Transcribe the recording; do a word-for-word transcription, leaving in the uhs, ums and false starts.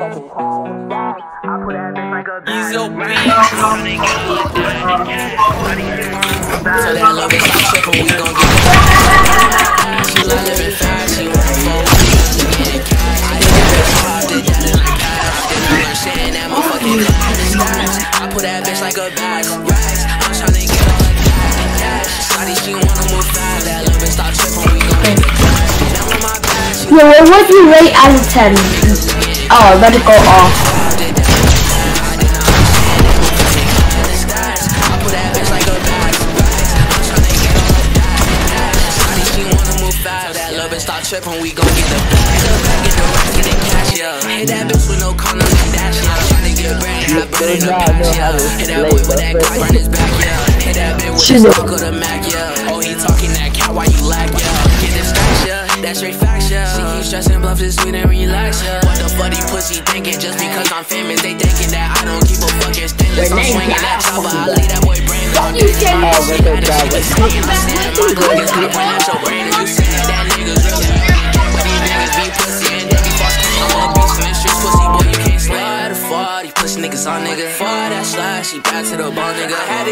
that little bitch I trip, we gon' get it. She like living fast, she want four, she wants to get it cash. I hit that bitch hard, did that in like cash. Then I learned shit in that motherfucking cash. I put that bitch like a bag of racks. I'm tryna get her like that in cash. Shawty, she wanna move fast. That little bitch stop trippin', we gon' get it cash. Now on my back, she yeah, what would you rate out of ten? Oh, let it go off. Stop trippin', we gon' get the back, the back, get the rack, get the cash, yeah. Hit that bitch with no corner like that, yeah. I'm tryna get brand, I put in the patch, yeah. Hit that boy with that cock, run his back, yeah. Hit that bitch with the smoke of the Mac, yeah. Oh, he talking that cat, why you lack, yeah. Get this cash, yeah, that's straight facts, yeah. She keep stressin', bluff this sweet and relax, yeah. What the bloody pussy thinkin', just because I'm famous, they thinkin' that I don't keep a fuckin' stainless. I'm swingin' that chopper, I leave that boy brain. Don't you say that? Oh, what the fuck? What the fuck? What the fuck? Niggas on nigga, for that slide, she back to the ball, nigga.